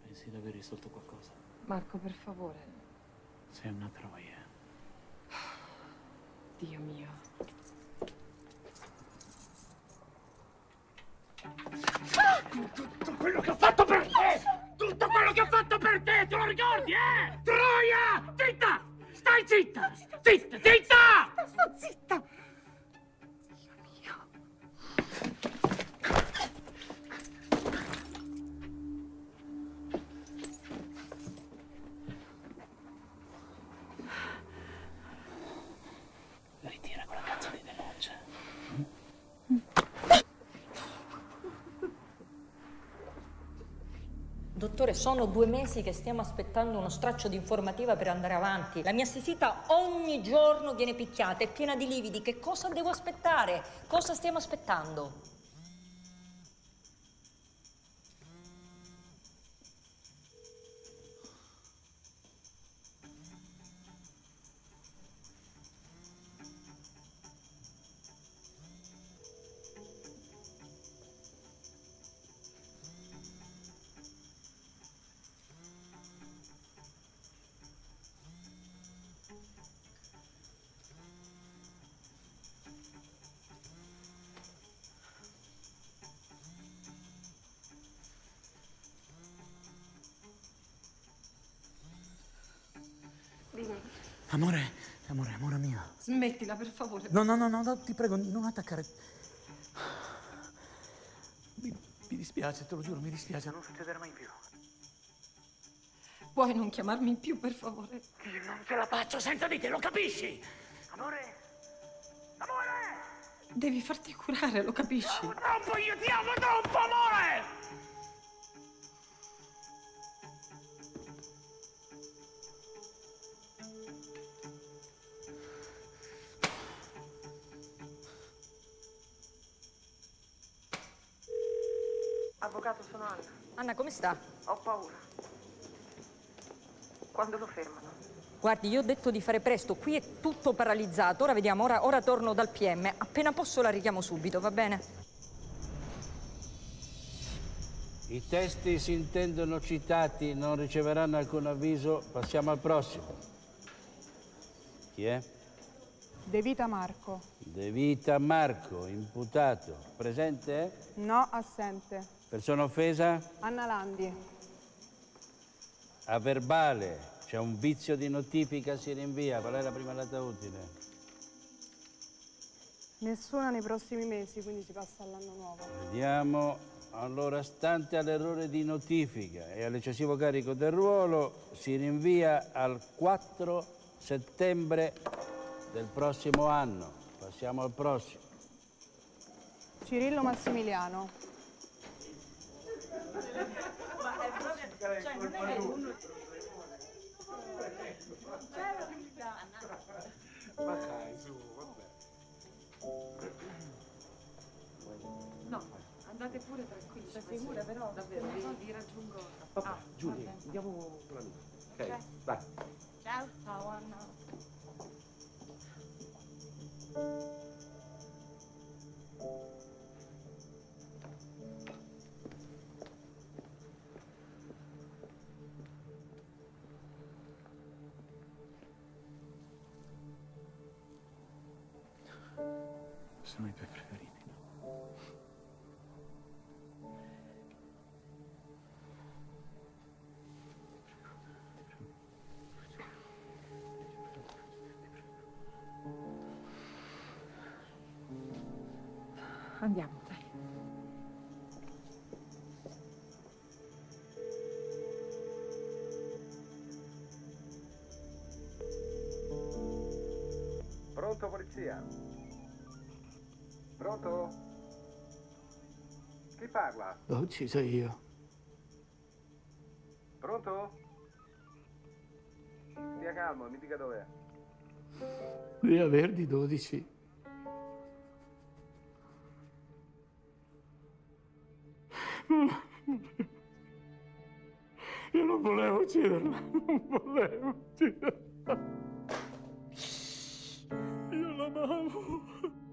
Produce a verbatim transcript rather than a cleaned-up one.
Pensi di aver risolto qualcosa? Marco, per favore. Sei una troia. Dio mio. Ah! Tutto quello che ho fatto per te! Tutto quello che ho fatto per te! Te lo ricordi, eh? Troia! Zitta! Stai zitta! Zitta! Zitta! Zitta! Zitta! Sto zitta! Dottore, sono due mesi che stiamo aspettando uno straccio di informativa per andare avanti. La mia assistita ogni giorno viene picchiata, è piena di lividi. Che cosa devo aspettare? Cosa stiamo aspettando? Amore, amore, amore mio. Smettila, per favore. No, no, no, no, ti prego, non attaccare. Mi, mi dispiace, te lo giuro, mi dispiace, non succederà mai più. Puoi non chiamarmi più, per favore? Io non ce la faccio senza di te, lo capisci? Amore, amore! Devi farti curare, lo capisci? No, troppo, io ti amo troppo, amore! Avvocato, sono Anna. Anna, come sta? Ho paura. Quando lo fermano? Guardi, io ho detto di fare presto. Qui è tutto paralizzato. Ora vediamo, ora, ora torno dal P M. Appena posso la richiamo subito, va bene? I testi si intendono citati, non riceveranno alcun avviso. Passiamo al prossimo. Chi è? De Vita Marco. De Vita Marco, imputato. Presente? No, assente. Persona offesa? Anna Landi. A verbale c'è un vizio di notifica, si rinvia. Qual è la prima data utile? Nessuna nei prossimi mesi, quindi si passa all'anno nuovo. Vediamo. Allora, stante all'errore di notifica e all'eccessivo carico del ruolo, si rinvia al quattro settembre del prossimo anno. Passiamo al prossimo. Cirillo Massimiliano. Ma è proprio... Cioè, non è uno... Ma dai, su, vabbè. No. Andate pure tranquilli, cioè, sei sicura però davvero, io vi raggiungo. Papà, ah, Giulia, andiamo con la luce. Ok, okay. Vai. Ciao, ciao Anna. Sono i tuoi preferiti. Andiamo, dai. Pronto, polizia? Pronto? Chi parla? L'ho ucciso io. Pronto? Stia calmo, mi dica dov'è. Via Verdi dodici. Io non volevo ucciderla, non volevo ucciderla. Io l'amavo.